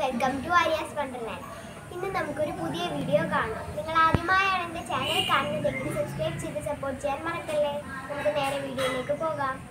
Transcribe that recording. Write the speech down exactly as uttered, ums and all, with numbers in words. welcome to Arya's Wonderland. In this video, channel, subscribe to support channel.